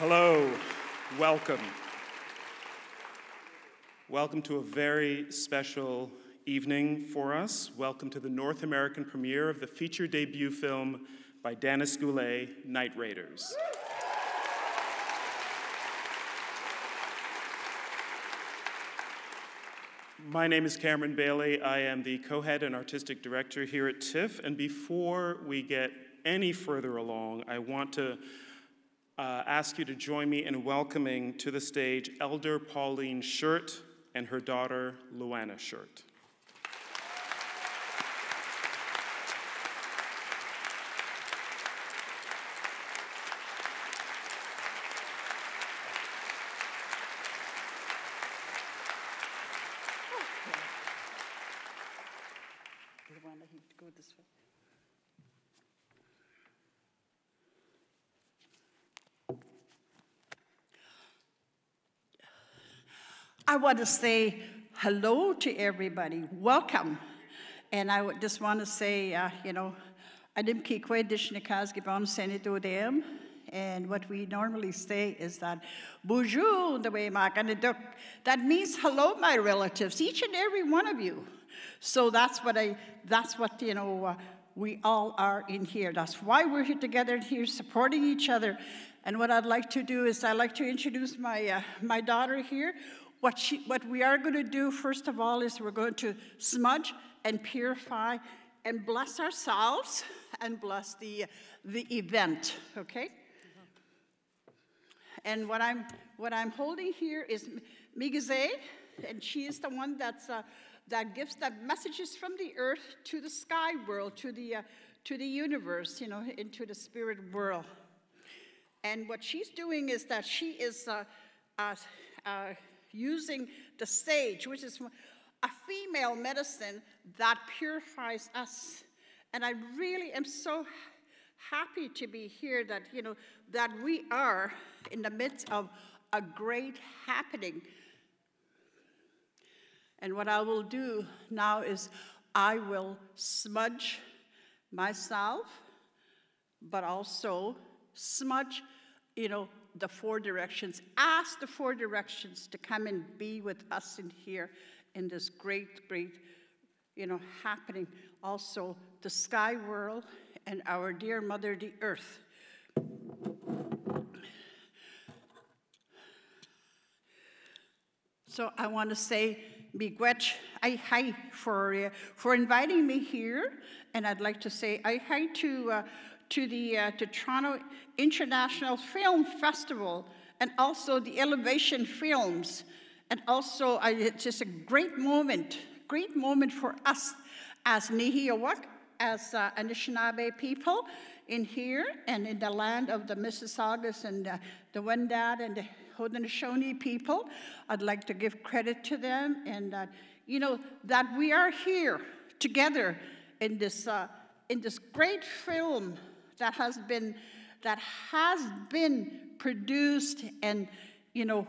Hello, welcome. Welcome to a very special evening for us. Welcome to the North American premiere of the feature debut film by Danis Goulet, Night Raiders. My name is Cameron Bailey. I am the co-head and artistic director here at TIFF. And before we get any further along, I want to ask you to join me in welcoming to the stage Elder Pauline Shirt and her daughter, Luanna Shirt. I want to say hello to everybody. Welcome. And I would just want to say, you know, and what we normally say is that, bonjour, that means hello, my relatives, each and every one of you. So that's what you know, we all are in here. That's why we're here together and here supporting each other. And what I'd like to do is I'd like to introduce my, my daughter here. What we are going to do, first of all, is we're going to smudge and purify and bless ourselves and bless the event, okay? And what I'm holding here is Migazé, and she is the one that's, that gives the messages from the earth to the sky world, to the universe, you know, into the spirit world. And what she's doing is that she is using the sage, which is a female medicine that purifies us. And I really am so happy to be here that, you know, that we are in the midst of a great happening. And what I will do now is I will smudge myself, but also smudge, you know, the four directions. Ask the four directions to come and be with us in here in this great, great, you know, happening. Also, the sky world and our dear mother, the earth. So I want to say miigwech, ai hai, for inviting me here, and I'd like to say ai hai to Toronto International Film Festival, and also the Elevation Films. And also, it's just a great moment for us as Nihiawak, as Anishinaabe people in here, and in the land of the Mississaugas and the Wendat and the Haudenosaunee people. I'd like to give credit to them, and you know, that we are here together in this great film that has been produced and, you know,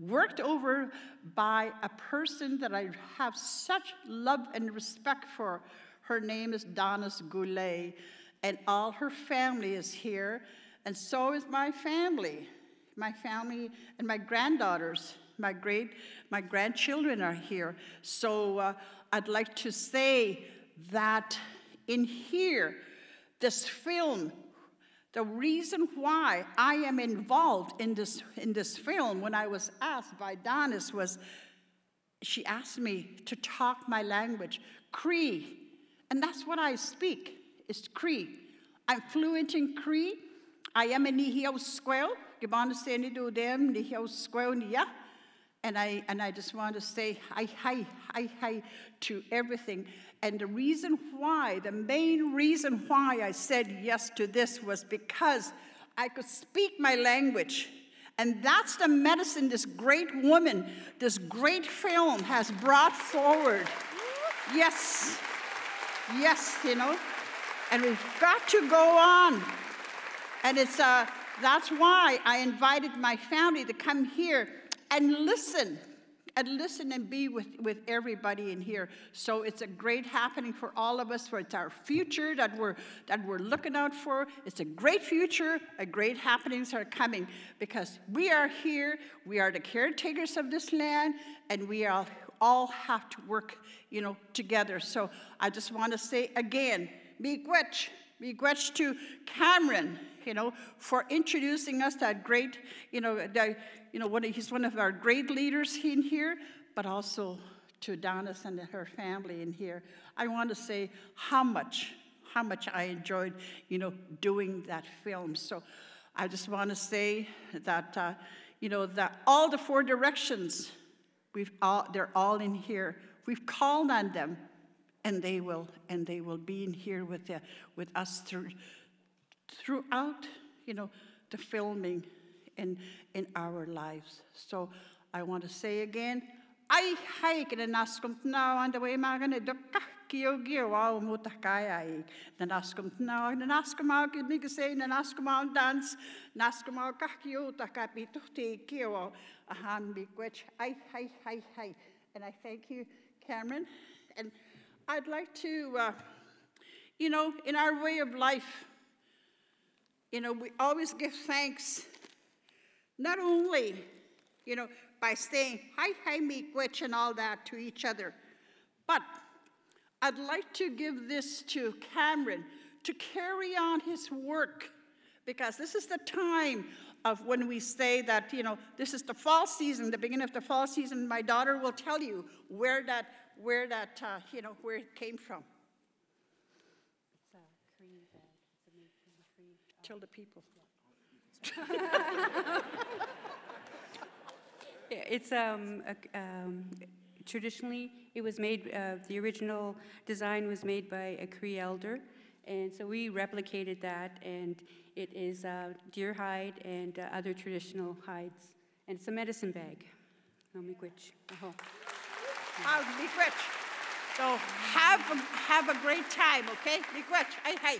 worked over by a person that I have such love and respect for. Her name is Danis Goulet, and all her family is here, and so is my family and my granddaughters, my grandchildren are here. So I'd like to say that in here, this film, the reason why I am involved in this film, when I was asked by Danis, was she asked me to talk my language, Cree. And that's what I speak, is Cree. I'm fluent in Cree. I am a Nihiawaskwel. And I just want to say ai hai to everything. And the reason why, the main reason why I said yes to this was because I could speak my language. And that's the medicine this great woman, this great film has brought forward. Yes, yes, you know. And we've got to go on. And it's, that's why I invited my family to come here and listen and listen and be with everybody in here. So it's a great happening for all of us, for it's our future that we're looking out for. It's a great future, a great happenings are coming, because we are here, we are the caretakers of this land, and we are all have to work, you know, together. So I just want to say again, miigwech to Cameron, you know, for introducing us to that great, he's one of our great leaders in here, but also to Danis and her family in here. I want to say how much I enjoyed, you know, doing that film. So I just want to say that, you know, that all the four directions, they're all in here. We've called on them, and they will be in here with us throughout, you know, the filming in our lives. So I want to say again, I hike and naskomt now on the way magane dokka kiogio wa mutakai the naskomt now and naskomak nigga say and naskomount dance naskomak kakio takapi tutti kio a hanbi which I and I thank you, Cameron. And I'd like to, you know, in our way of life, you know, we always give thanks, not only, you know, by saying hi, miigwech and all that to each other, but I'd like to give this to Cameron to carry on his work, because this is the time of when we say that, you know, this is the fall season, the beginning of the fall season. My daughter will tell you where it came from. It's a Cree bed. It's a name from the Cree. Tell the people. Yeah, it's traditionally it was made. The original design was made by a Cree elder, and so we replicated that. And it is deer hide and other traditional hides, and it's a medicine bag. Miigwech. So have a great time, okay? Miigwech. Hey, hey.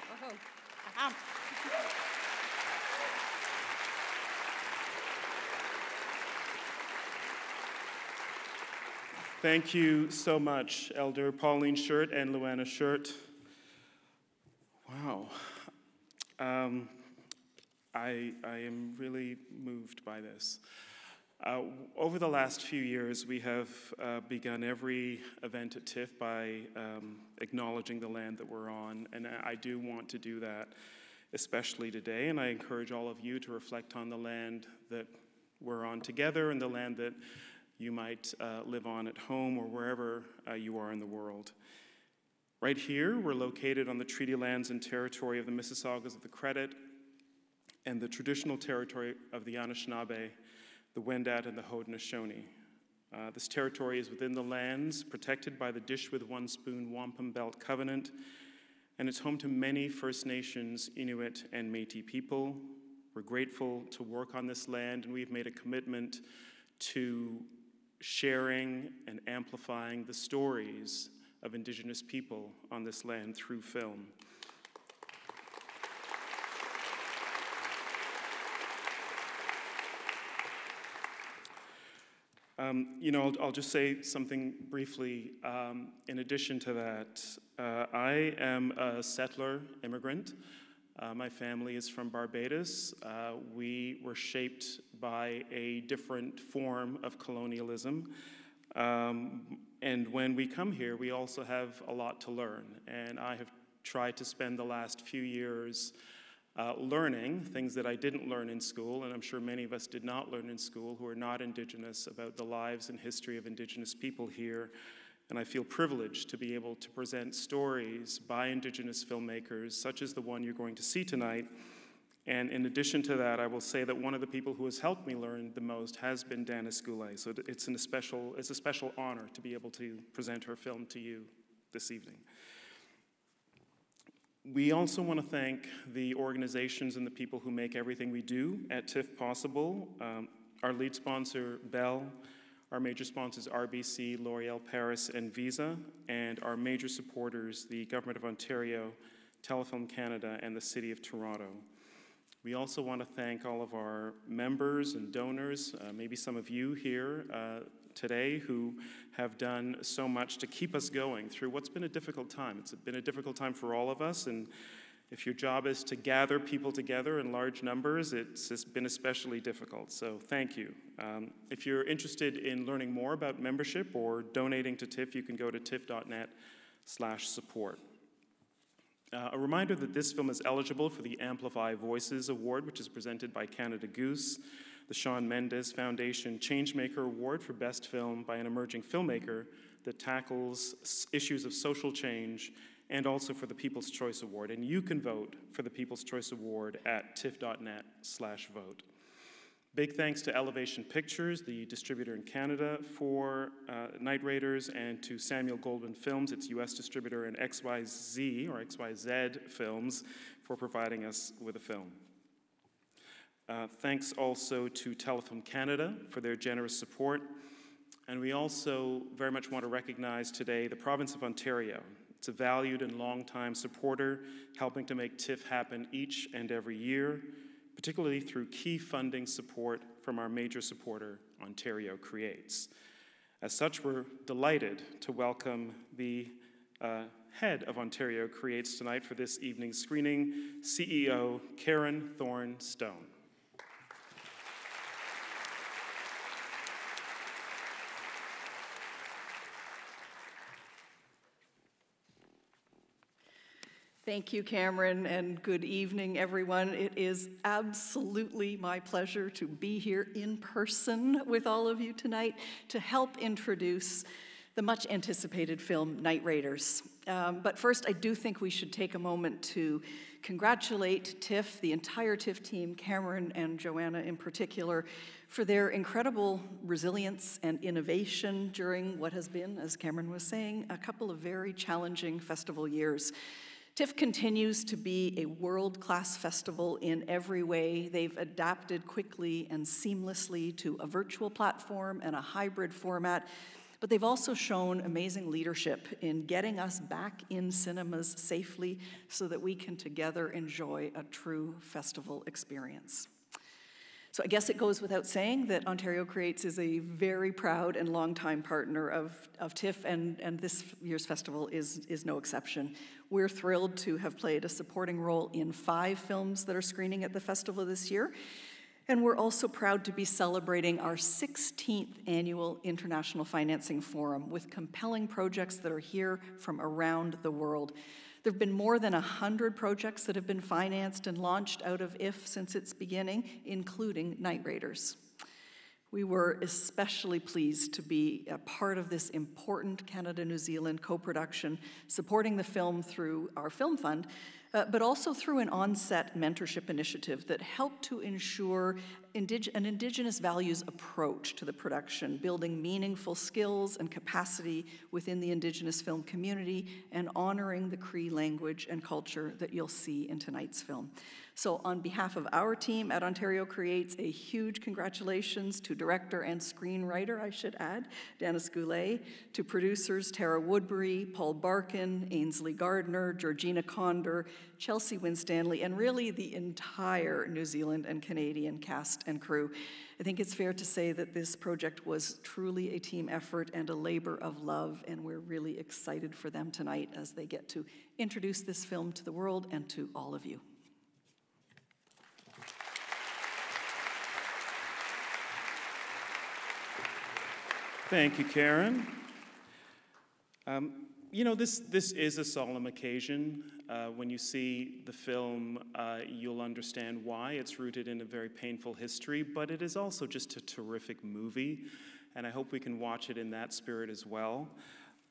Thank you so much, Elder Pauline Shirt and Luanna Shirt. Wow. I am really moved by this. Over the last few years, we have begun every event at TIFF by acknowledging the land that we're on, and I do want to do that, especially today, and I encourage all of you to reflect on the land that we're on together and the land that you might live on at home or wherever you are in the world. Right here, we're located on the treaty lands and territory of the Mississaugas of the Credit and the traditional territory of the Anishinaabe, the Wendat, and the Haudenosaunee. This territory is within the lands protected by the Dish with One Spoon Wampum Belt Covenant, and it's home to many First Nations, Inuit, and Métis people. We're grateful to work on this land, and we've made a commitment to sharing and amplifying the stories of Indigenous people on this land through film. You know, I'll just say something briefly in addition to that. I am a settler immigrant. My family is from Barbados. We were shaped by a different form of colonialism. And when we come here, we also have a lot to learn. And I have tried to spend the last few years learning things that I didn't learn in school, and I'm sure many of us did not learn in school who are not Indigenous, about the lives and history of Indigenous people here. And I feel privileged to be able to present stories by Indigenous filmmakers, such as the one you're going to see tonight. And in addition to that, I will say that one of the people who has helped me learn the most has been Danis Goulet. So it's a special honor to be able to present her film to you this evening. We also want to thank the organizations and the people who make everything we do at TIFF possible. Our lead sponsor, Bell. Our major sponsors, RBC, L'Oréal Paris, and Visa. And our major supporters, the Government of Ontario, Telefilm Canada, and the City of Toronto. We also want to thank all of our members and donors, maybe some of you here today who have done so much to keep us going through what's been a difficult time. It's been a difficult time for all of us, and if your job is to gather people together in large numbers, it's been especially difficult, so thank you. If you're interested in learning more about membership or donating to TIFF, you can go to tiff.net/support. A reminder that this film is eligible for the Amplify Voices Award, which is presented by Canada Goose, the Sean Mendes Foundation Changemaker Award for Best Film by an Emerging Filmmaker that tackles issues of social change, and also for the People's Choice Award. And you can vote for the People's Choice Award at tiff.net/vote. Big thanks to Elevation Pictures, the distributor in Canada for Night Raiders, and to Samuel Goldwyn Films, its US distributor, and XYZ or XYZ Films for providing us with a film. Thanks also to Telefilm Canada for their generous support. And we also very much want to recognize today the province of Ontario. It's a valued and longtime supporter, helping to make TIFF happen each and every year, particularly through key funding support from our major supporter, Ontario Creates. As such, we're delighted to welcome the head of Ontario Creates tonight for this evening's screening, CEO Karen Thorne-Stone. Thank you, Cameron, and good evening, everyone. It is absolutely my pleasure to be here in person with all of you tonight to help introduce the much-anticipated film, Night Raiders. But first, I do think we should take a moment to congratulate TIFF, the entire TIFF team, Cameron and Joanna in particular, for their incredible resilience and innovation during what has been, as Cameron was saying, a couple of very challenging festival years. TIFF continues to be a world-class festival in every way. They've adapted quickly and seamlessly to a virtual platform and a hybrid format, but they've also shown amazing leadership in getting us back in cinemas safely so that we can together enjoy a true festival experience. So I guess it goes without saying that Ontario Creates is a very proud and longtime partner of TIFF, and this year's festival is no exception. We're thrilled to have played a supporting role in 5 films that are screening at the festival this year, and we're also proud to be celebrating our 16th annual International Financing Forum with compelling projects that are here from around the world. There have been more than 100 projects that have been financed and launched out of IF since its beginning, including Night Raiders. We were especially pleased to be a part of this important Canada-New Zealand co-production, supporting the film through our film fund, but also through an on-set mentorship initiative that helped to ensure an Indigenous values approach to the production, building meaningful skills and capacity within the Indigenous film community and honoring the Cree language and culture that you'll see in tonight's film. So on behalf of our team at Ontario Creates, a huge congratulations to director and screenwriter, I should add, Danis Goulet, to producers Tara Woodbury, Paul Barkin, Ainsley Gardner, Georgina Conder, Chelsea Winstanley, and really the entire New Zealand and Canadian cast and crew. I think it's fair to say that this project was truly a team effort and a labor of love, and we're really excited for them tonight as they get to introduce this film to the world and to all of you. Thank you, Karen. You know, this is a solemn occasion. When you see the film, you'll understand why. It's rooted in a very painful history, but it is also just a terrific movie, and I hope we can watch it in that spirit as well.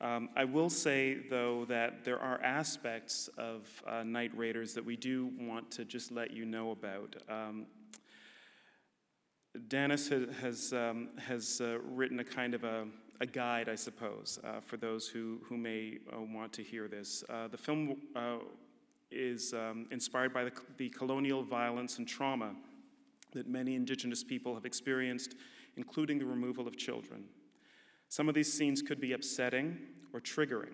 I will say, though, that there are aspects of Night Raiders that we do want to just let you know about. Danis has written a kind of a guide, I suppose, for those who may want to hear this. The film is inspired by the colonial violence and trauma that many Indigenous people have experienced, including the removal of children. Some of these scenes could be upsetting or triggering,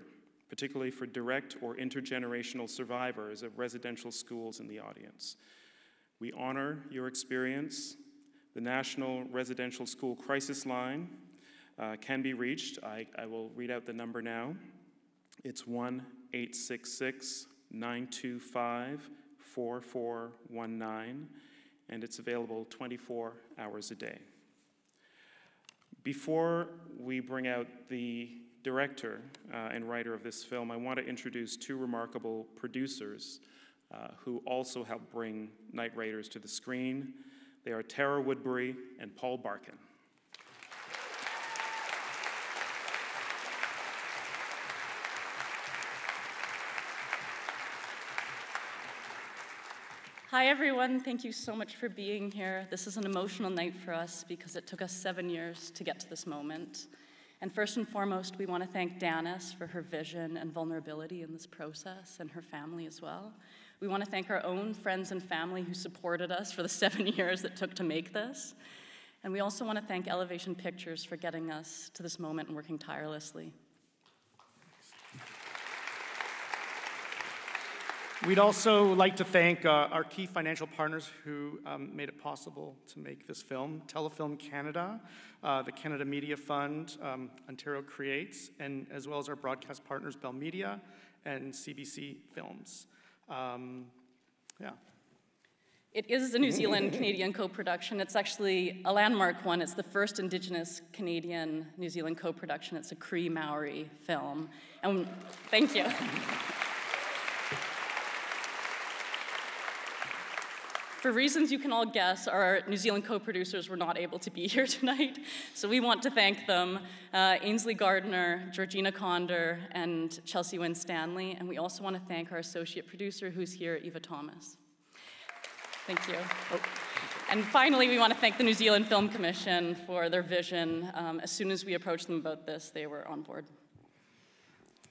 particularly for direct or intergenerational survivors of residential schools in the audience. We honor your experience. The National Residential School Crisis Line, can be reached. I will read out the number now. It's 1-866-925-4419, and it's available 24 hours a day. Before we bring out the director and writer of this film, I want to introduce two remarkable producers who also helped bring Night Raiders to the screen. They are Tara Woodbury and Paul Barkin. Hi everyone, thank you so much for being here. This is an emotional night for us because it took us 7 years to get to this moment. And first and foremost, we want to thank Danis for her vision and vulnerability in this process, and her family as well. We want to thank our own friends and family who supported us for the 7 years it took to make this. And we also want to thank Elevation Pictures for getting us to this moment and working tirelessly. We'd also like to thank our key financial partners who made it possible to make this film: Telefilm Canada, the Canada Media Fund, Ontario Creates, and as well as our broadcast partners, Bell Media and CBC Films. It is a New Zealand-Canadian co-production. It's actually a landmark one. It's the first Indigenous Canadian-New Zealand co-production. It's a Cree Maori film. And thank you. For reasons you can all guess, our New Zealand co-producers were not able to be here tonight, so we want to thank them, Ainsley Gardner, Georgina Conder, and Chelsea Winstanley, and we also want to thank our associate producer who's here, Eva Thomas. Thank you. Oh. And finally, we want to thank the New Zealand Film Commission for their vision. As soon as we approached them about this, they were on board.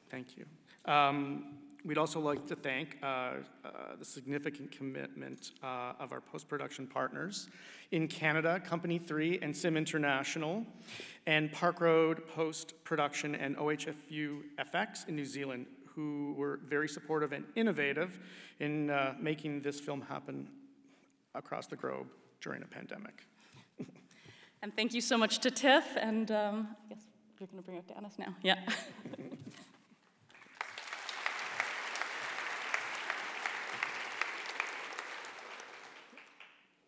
Thank you. We'd also like to thank the significant commitment of our post-production partners in Canada, Company 3 and Sim International, and Park Road Post Production and OHFU FX in New Zealand, who were very supportive and innovative in making this film happen across the globe during a pandemic. And thank you so much to TIFF, and I guess you're going to bring it to Danis now. Yeah.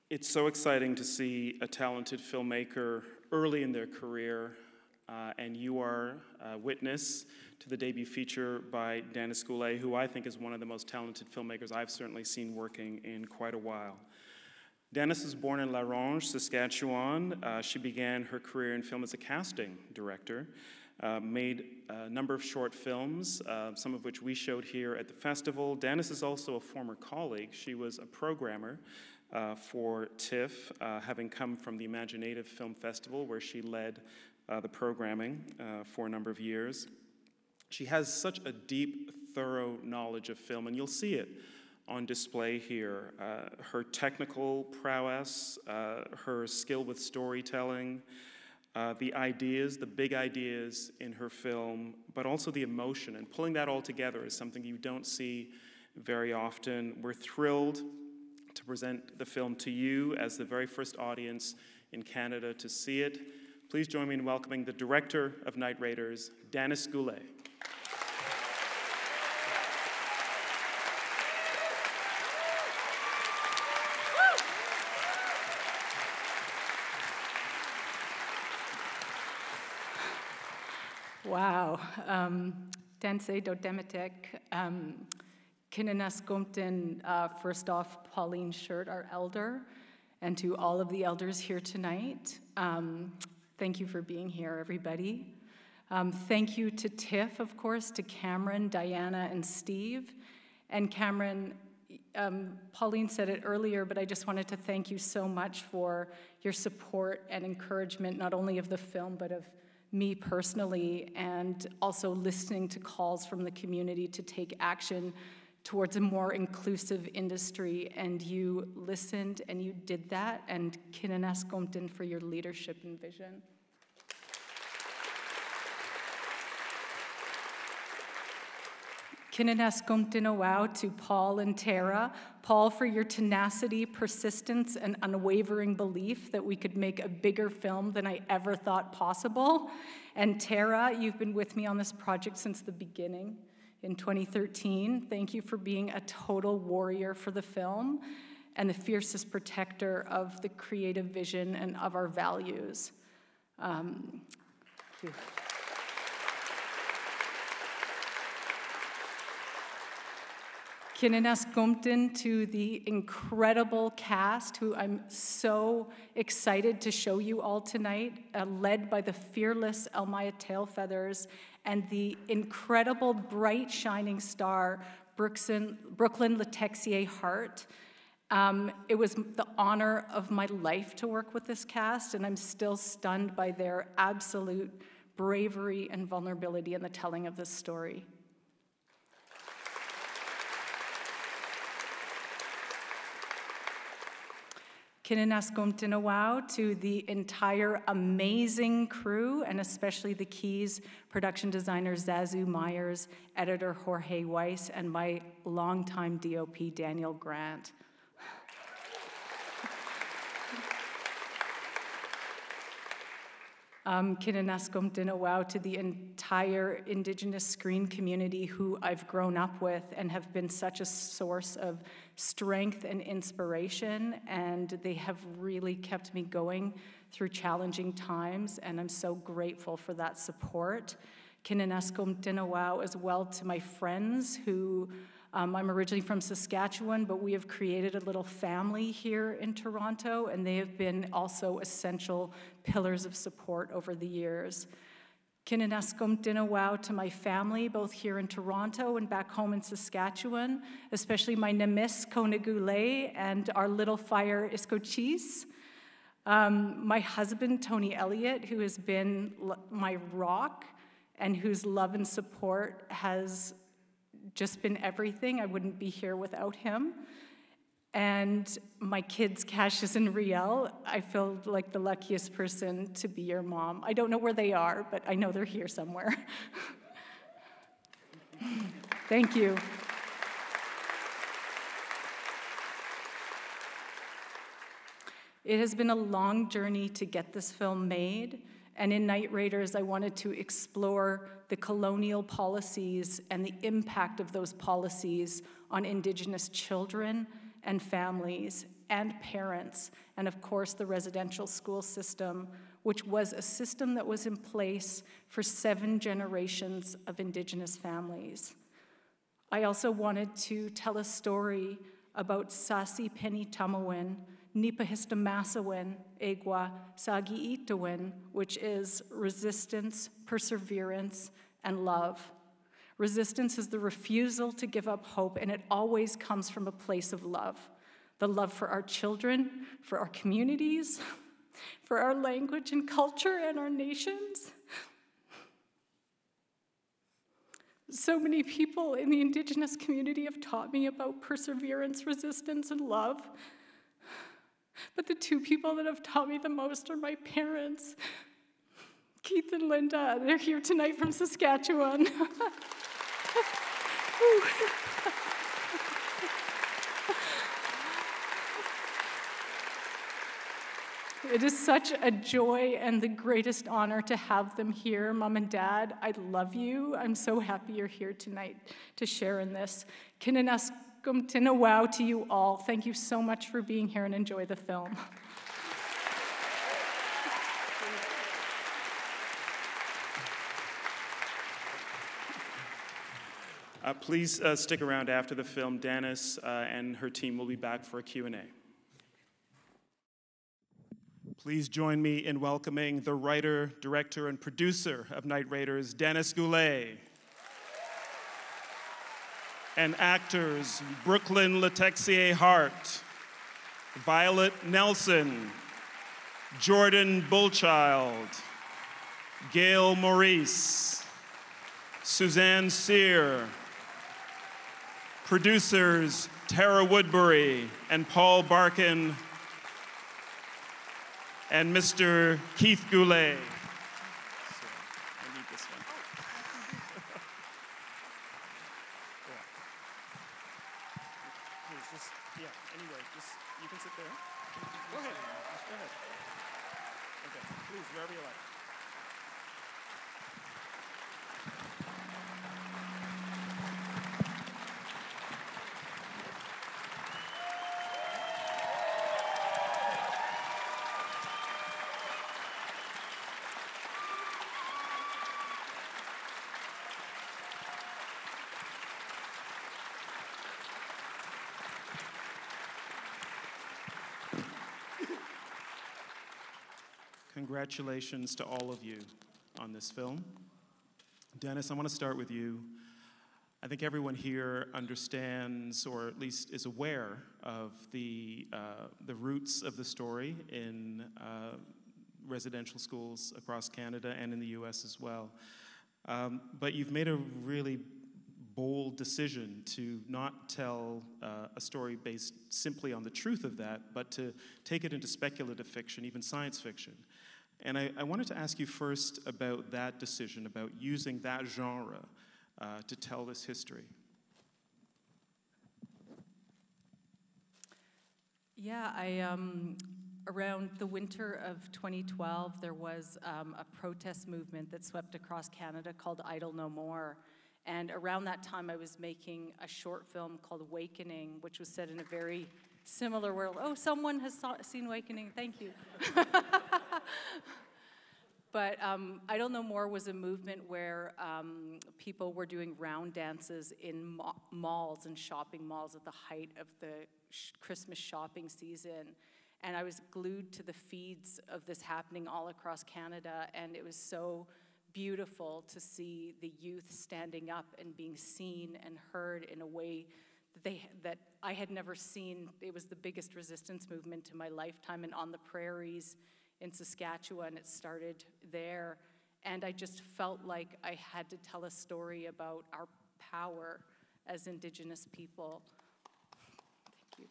It's so exciting to see a talented filmmaker early in their career, and you are a witness to the debut feature by Danis Goulet, who I think is one of the most talented filmmakers I've certainly seen working in quite a while. Danis was born in La Ronge, Saskatchewan. She began her career in film as a casting director, made a number of short films, some of which we showed here at the festival. Danis is also a former colleague. She was a programmer for TIFF, having come from the Imaginative Film Festival, where she led the programming for a number of years. She has such a deep, thorough knowledge of film, and you'll see it on display here. Her technical prowess, her skill with storytelling, the ideas, the big ideas in her film, but also the emotion, and pulling that all together is something you don't see very often. We're thrilled to present the film to you as the very first audience in Canada to see it. Please join me in welcoming the director of Night Raiders, Danis Goulet. Wow. Dansé do Demetek. Kinanas Gomten, first off, Pauline Shirt, our elder, and to all of the elders here tonight, thank you for being here, everybody. Thank you to TIFF, of course, to Cameron, Diana, and Steve. And Cameron, Pauline said it earlier, but I just wanted to thank you so much for your support and encouragement, not only of the film, but of me personally, and also listening to calls from the community to take action towards a more inclusive industry, and you listened and you did that, and Kinanas Gomten for your leadership and vision. Kinanaskumtinowau to Paul and Tara. Paul, for your tenacity, persistence, and unwavering belief that we could make a bigger film than I ever thought possible. And Tara, you've been with me on this project since the beginning in 2013. Thank you for being a total warrior for the film and the fiercest protector of the creative vision and of our values. Thank you. Kinanas Gumtin to the incredible cast who I'm so excited to show you all tonight, led by the fearless Elle-Máijá Tailfeathers and the incredible bright shining star Brooklyn Letexier-Hart. It was the honor of my life to work with this cast, and I'm still stunned by their absolute bravery and vulnerability in the telling of this story. Kinanaskumtinowau to the entire amazing crew, and especially the Keys, production designer Zazu Myers, editor Jorge Weiss, and my longtime DOP, Daniel Grant. Kinanaskumtinowau to the entire Indigenous screen community who I've grown up with and have been such a source of strength and inspiration, and they have really kept me going through challenging times, and I'm so grateful for that support. Kinanaskumtinowau as well to my friends who, I'm originally from Saskatchewan, but we have created a little family here in Toronto, and they have been also essential pillars of support over the years. Kinanaskumtinowau to my family, both here in Toronto and back home in Saskatchewan, especially my Namis Konagule and our little fire Iskochis. My husband, Tony Elliott, who has been my rock and whose love and support has just been everything. I wouldn't be here without him. And my kids, Cassius and Riel, I feel like the luckiest person to be your mom. I don't know where they are, but I know they're here somewhere. Thank you. It has been a long journey to get this film made. And in Night Raiders, I wanted to explore the colonial policies and the impact of those policies on Indigenous children and families and parents, and of course the residential school system, which was a system that was in place for 7 generations of Indigenous families. I also wanted to tell a story about Sasi Peni Tamawin, Nipahistomasawin, Egwa, Sagi'itawin, which is resistance, perseverance, and love. Resistance is the refusal to give up hope, and it always comes from a place of love. The love for our children, for our communities, for our language and culture and our nations. So many people in the Indigenous community have taught me about perseverance, resistance, and love. But the two people that have taught me the most are my parents, Keith and Linda. They're here tonight from Saskatchewan. It is such a joy and the greatest honor to have them here. Mom and Dad, I love you. I'm so happy you're here tonight to share in this. Kinanaskumtinowau to you all. Thank you so much for being here, and enjoy the film. Please stick around after the film. Danis and her team will be back for a Q&A. Please join me in welcoming the writer, director, and producer of Night Raiders, Danis Goulet, and actors Brooklyn Letexier-Hart, Violet Nelson, Jordan Bullchild, Gail Maurice, Suzanne Sear, producers Tara Woodbury and Paul Barkin, and Mr. Keith Goulet. please. Just, yeah, anyway, just, you can sit there. Go ahead. Just go ahead. Okay, please, wherever you like. Congratulations to all of you on this film. Danis, I want to start with you. I think everyone here understands, or at least is aware, of the roots of the story in residential schools across Canada and in the US as well. But you've made a really bold decision to not tell a story based simply on the truth of that, but to take it into speculative fiction, even science fiction. And I wanted to ask you first about that decision, about using that genre to tell this history. Yeah, around the winter of 2012, there was a protest movement that swept across Canada called Idle No More. And around that time, I was making a short film called Awakening, which was set in a very similar world. Oh, someone has seen Awakening, thank you. But Idle No More was a movement where people were doing round dances in malls and shopping malls at the height of the Christmas shopping season. And I was glued to the feeds of this happening all across Canada, and it was so beautiful to see the youth standing up and being seen and heard in a way that I had never seen. It was the biggest resistance movement in my lifetime, and on the prairies in Saskatchewan, it started there. And I just felt like I had to tell a story about our power as Indigenous people. Thank you.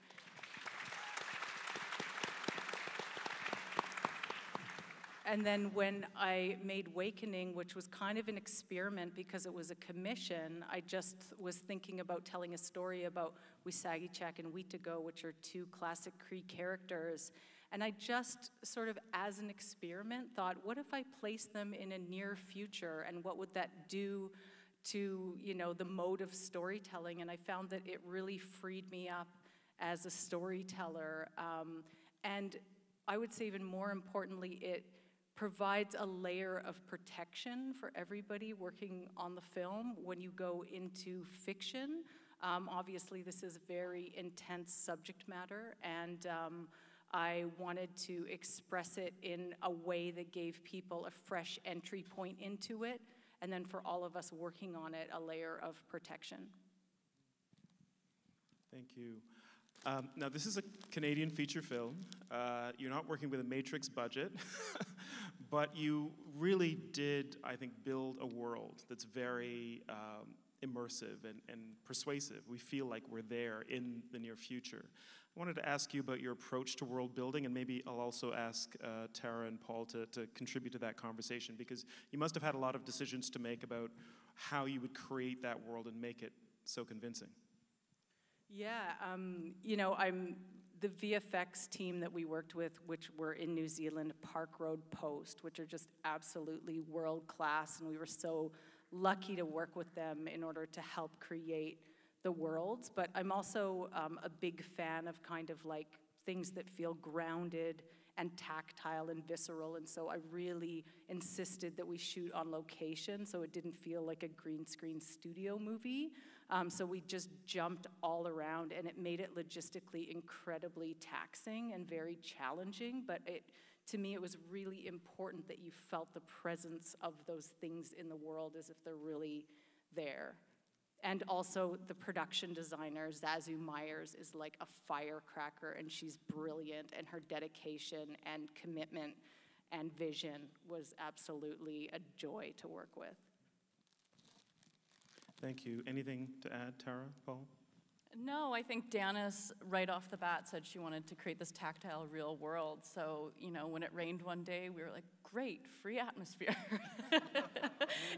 And then when I made Awakening, which was kind of an experiment because it was a commission, I just was thinking about telling a story about Wisagichak and Witago, which are two classic Cree characters. And I just sort of, as an experiment, thought, what if I place them in a near future, and what would that do to, you know, the mode of storytelling? And I found that it really freed me up as a storyteller. And I would say, even more importantly, it provides a layer of protection for everybody working on the film when you go into fiction. Obviously, this is very intense subject matter, and I wanted to express it in a way that gave people a fresh entry point into it, and then for all of us working on it, a layer of protection. Thank you. Now, this is a Canadian feature film. You're not working with a Matrix budget, but you really did, I think, build a world that's very immersive and persuasive. We feel like we're there in the near future. I wanted to ask you about your approach to world building, and maybe I'll also ask Tara and Paul to contribute to that conversation, because you must have had a lot of decisions to make about how you would create that world and make it so convincing. Yeah, you know, the VFX team that we worked with, which were in New Zealand, Park Road Post, which are just absolutely world-class, and we were so lucky to work with them in order to help create the worlds. But I'm also a big fan of kind of like things that feel grounded and tactile and visceral, and so I really insisted that we shoot on location so it didn't feel like a green screen studio movie. So we just jumped all around, and it made it logistically incredibly taxing and very challenging, but to me it was really important that you felt the presence of those things in the world as if they're really there. And also the production designer, Zazu Myers, is like a firecracker, and she's brilliant, and her dedication and commitment and vision was absolutely a joy to work with. Thank you. Anything to add, Tara, Paul? No, I think Danis right off the bat said she wanted to create this tactile real world. So, you know, when it rained one day, we were like, great, free atmosphere.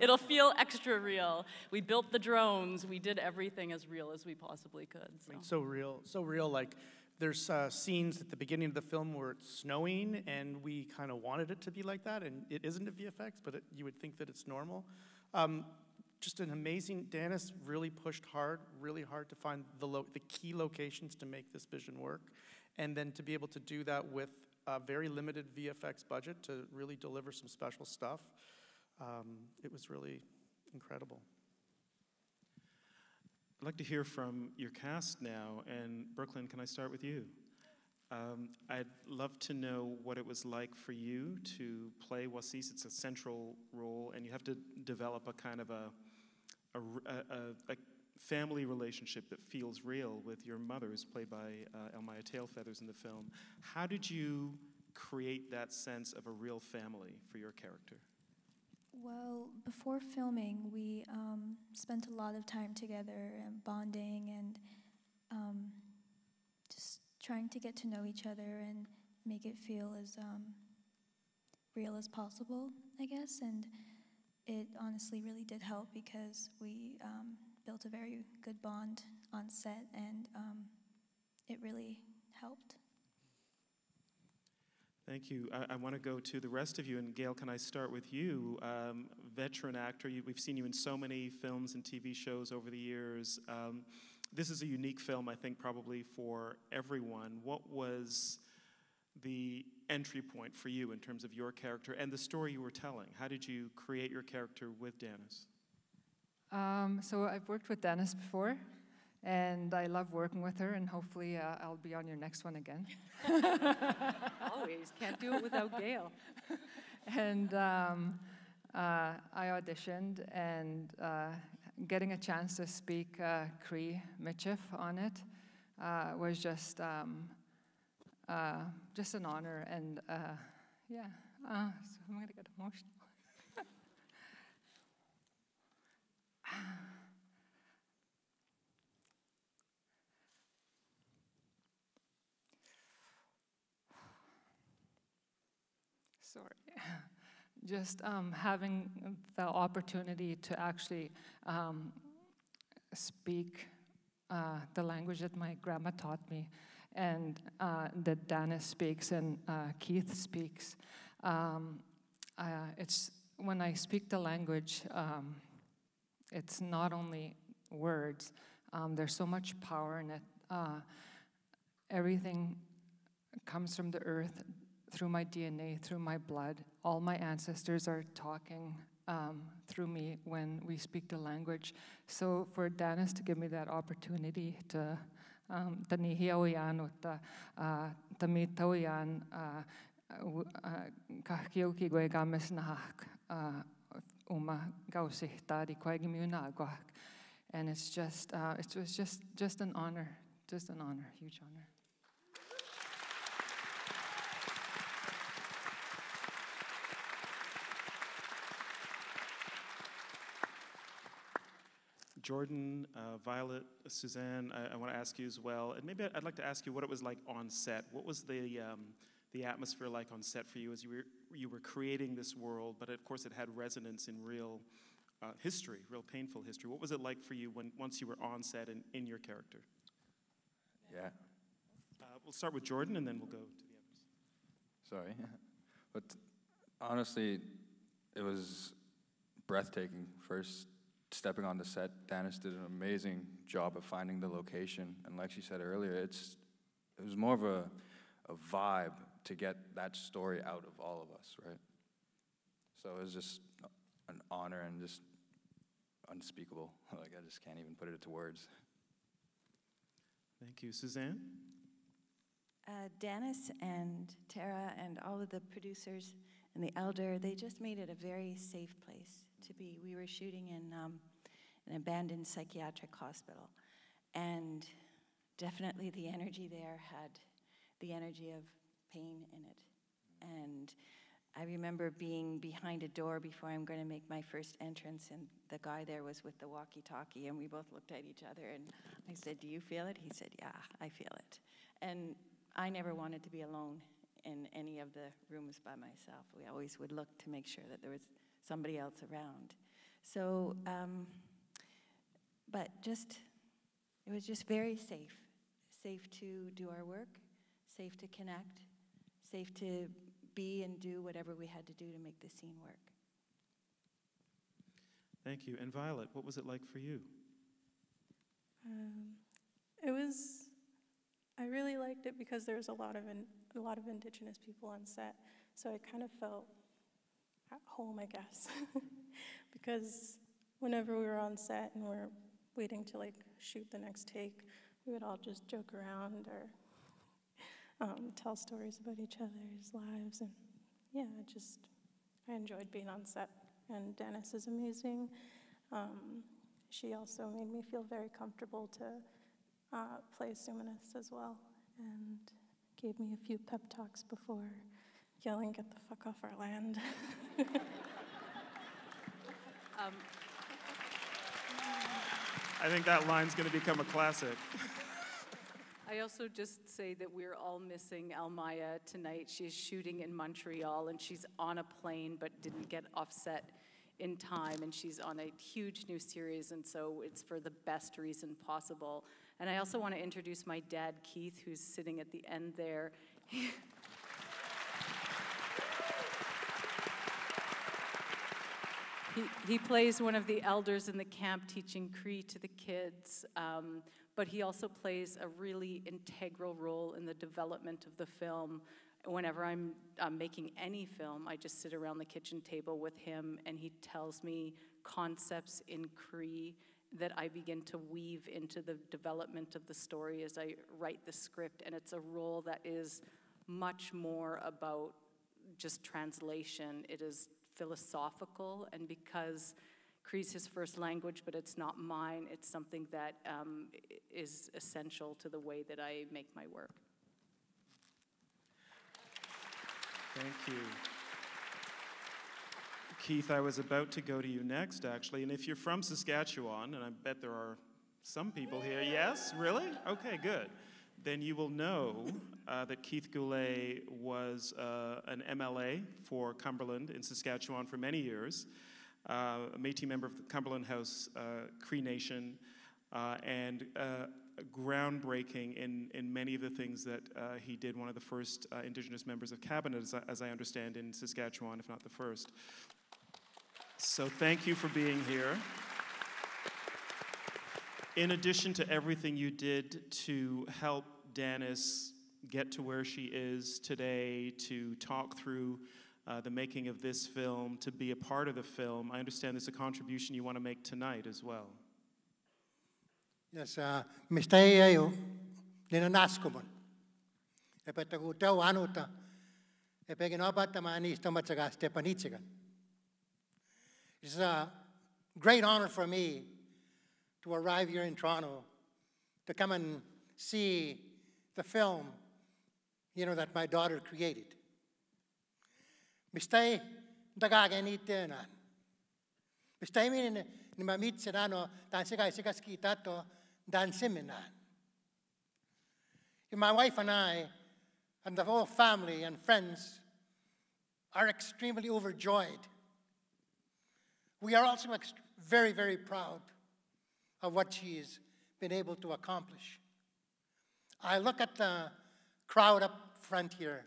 It'll feel extra real. We built the drones. We did everything as real as we possibly could. So, I mean, so real, like there's scenes at the beginning of the film where it's snowing and we kind of wanted it to be like that, and it isn't a VFX, but it, you would think that it's normal. Just an amazing, Danis really pushed hard, really hard to find the key locations to make this vision work. And then to be able to do that with a very limited VFX budget to really deliver some special stuff, it was really incredible. I'd like to hear from your cast now, and Brooklyn, can I start with you? I'd love to know what it was like for you to play Wasis. It's a central role, and you have to develop a kind of a family relationship that feels real with your mother, who's played by El-Máijá Tailfeathers in the film. How did you create that sense of a real family for your character? Well, before filming, we spent a lot of time together and bonding and just trying to get to know each other and make it feel as real as possible, I guess. And it honestly really did help because we built a very good bond on set, and it really helped. Thank you. I want to go to the rest of you, and Gail, can I start with you? Veteran actor, we've seen you in so many films and TV shows over the years. This is a unique film, I think, probably for everyone. What was the entry point for you in terms of your character and the story you were telling? How did you create your character with Danis? So I've worked with Danis before, and I love working with her, and hopefully I'll be on your next one again. Always, can't do it without Gail. And I auditioned, and getting a chance to speak Cree Michif on it was just an honor, and yeah, so I'm gonna get emotional. Sorry. Just having the opportunity to actually speak the language that my grandma taught me, and that Danis speaks and Keith speaks. It's when I speak the language, it's not only words. There's so much power in it. Everything comes from the earth, through my DNA, through my blood. All my ancestors are talking through me when we speak the language. So for Danis to give me that opportunity to and it's just, it was just an honor, huge honor. Jordan, Violet, Suzanne, I want to ask you as well, and maybe I'd like to ask you what it was like on set. What was the atmosphere like on set for you as you were creating this world, but of course it had resonance in real history, real painful history. What was it like for you once you were on set and in your character? Yeah. We'll start with Jordan, and then we'll go to the others. Sorry, but honestly, it was breathtaking. First, stepping on the set, Danis did an amazing job of finding the location, and like she said earlier, it was more of a vibe to get that story out of all of us, right? So it was just an honor and just unspeakable. Like, I just can't even put it to words. Thank you. Suzanne? Danis and Tara and all of the producers and the elder, they just made it a very safe place to be. We were shooting in an abandoned psychiatric hospital, and definitely the energy there had the energy of pain in it. And I remember being behind a door before I'm going to make my first entrance, and the guy there was with the walkie-talkie, and we both looked at each other, and I said, "Do you feel it?" He said, "Yeah, I feel it." And I never wanted to be alone in any of the rooms by myself. We always would look to make sure that there was somebody else around. So, but just, it was just very safe. Safe to do our work, safe to connect, safe to be and do whatever we had to do to make the scene work. Thank you. And Violet, what was it like for you? I really liked it because there was a lot of Indigenous people on set, so I kind of felt at home, I guess, because whenever we were on set and we're waiting to like shoot the next take, we would all just joke around or tell stories about each other's lives, and yeah, I enjoyed being on set. And Danis is amazing. She also made me feel very comfortable to play Suminis as well, and gave me a few pep talks before yelling, "Get the fuck off our land." I think that line's going to become a classic. I also just say that we're all missing Elle-Máijá tonight. She's shooting in Montreal, and she's on a plane but didn't get offset in time, and she's on a huge new series, and so it's for the best reason possible. And I also want to introduce my dad, Keith, who's sitting at the end there. He plays one of the elders in the camp teaching Cree to the kids, but he also plays a really integral role in the development of the film. Whenever I'm making any film, I just sit around the kitchen table with him, and he tells me concepts in Cree that I begin to weave into the development of the story as I write the script, and it's a role that is much more about just translation. It is philosophical, and because Cree's his first language, but it's not mine, it's something that is essential to the way that I make my work. Thank you. Keith, I was about to go to you next, actually, and if you're from Saskatchewan, and I bet there are some people here, yes? Really? Okay, good. Then you will know that Keith Goulet was an MLA for Cumberland in Saskatchewan for many years, a Métis member of the Cumberland House Cree Nation, and groundbreaking in many of the things that he did, one of the first Indigenous members of cabinet, as I understand, in Saskatchewan, if not the first. So thank you for being here. In addition to everything you did to help Danis get to where she is today, to talk through the making of this film, to be a part of the film, I understand there's a contribution you want to make tonight as well. Yes, mistayo linanaskuman. Epetaguta wanuta. Epeginobatamanista matzaga stepanichigan. It's a great honor for me to arrive here in Toronto, to come and see the film, you know, that my daughter created. Mistay dagagay ni tenan. Mistay mi ni mamit senano dansigay sigas kita to dansiminan. My wife and I, and the whole family and friends, are extremely overjoyed. We are also very, very proud of what she's been able to accomplish. I look at the crowd up front here,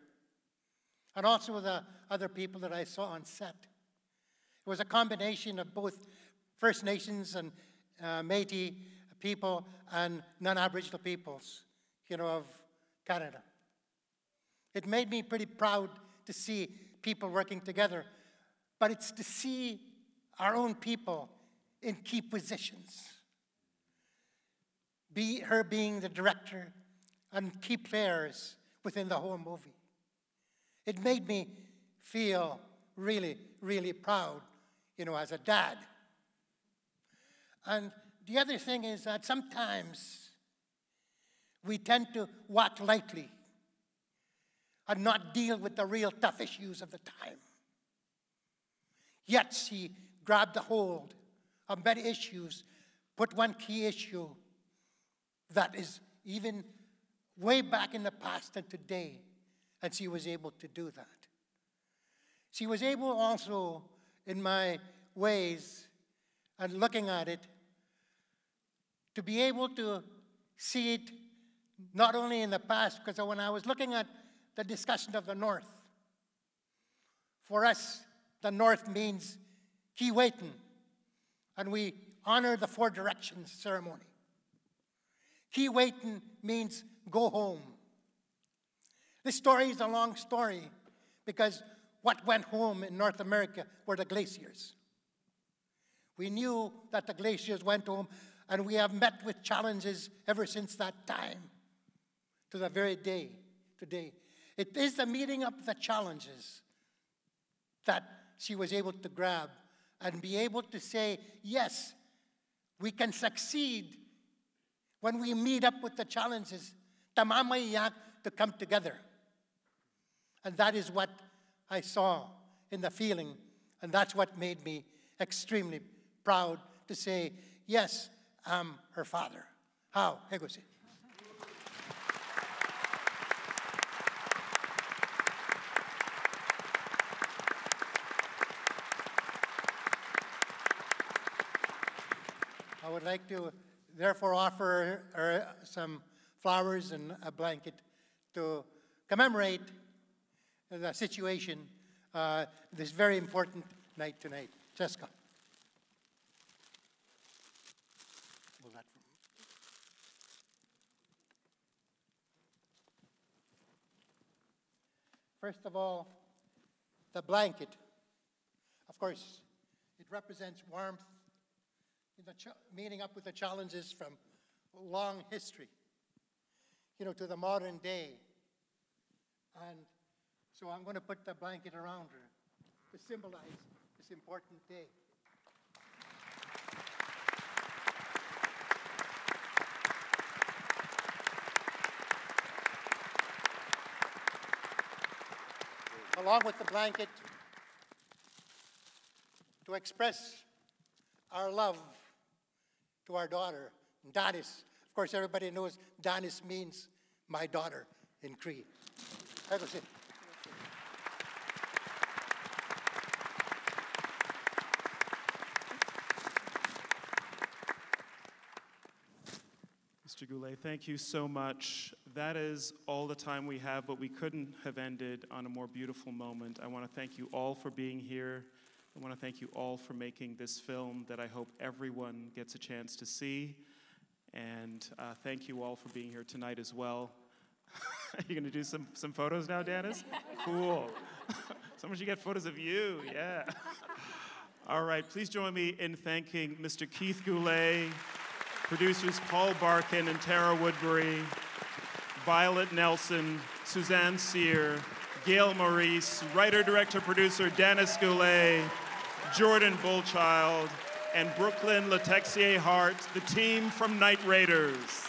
and also the other people that I saw on set. It was a combination of both First Nations and Métis people and non-Aboriginal peoples, you know, of Canada. It made me pretty proud to see people working together, but it's to see our own people in key positions. Her being the director and key players within the whole movie. It made me feel really, really proud, you know, as a dad. And the other thing is that sometimes we tend to walk lightly and not deal with the real tough issues of the time. Yet she grabbed a hold of many issues, put one key issue that is even way back in the past and today, and she was able to do that. She was able also, in my ways and looking at it, to be able to see it not only in the past, because when I was looking at the discussion of the North, for us, the North means Keewatin, and we honor the Four Directions ceremony. Keewatin means go home. This story is a long story because what went home in North America were the glaciers. We knew that the glaciers went home, and we have met with challenges ever since that time to the very day today. It is the meeting up the challenges that she was able to grab and be able to say, yes, we can succeed when we meet up with the challenges, tamamayak, to come together. And that is what I saw in the feeling, and that's what made me extremely proud to say, yes, I'm her father. How? Hegosi. I would like to therefore offer her some flowers and a blanket to commemorate the situation this very important night tonight. Jessica. First of all, the blanket. Of course, it represents warmth in the meeting up with the challenges from long history, you know, to the modern day. And so I'm going to put the blanket around her to symbolize this important day. Along with the blanket, to express our love to our daughter, Danis. Of course, everybody knows Danis means my daughter in Cree. Mr. Goulet, thank you so much. That is all the time we have, but we couldn't have ended on a more beautiful moment. I want to thank you all for being here. I want to thank you all for making this film that I hope everyone gets a chance to see. And thank you all for being here tonight as well. Are you going to do some photos now, Danis? Cool. Someone should get photos of you, yeah. All right, please join me in thanking Mr. Keith Goulet, producers Paul Barkin and Tara Woodbury, Violet Nelson, Suzanne Sear, Gail Maurice, writer, director, producer Danis Goulet, Jordan Bullchild, and Brooklyn Letexier-Hart, the team from Night Raiders.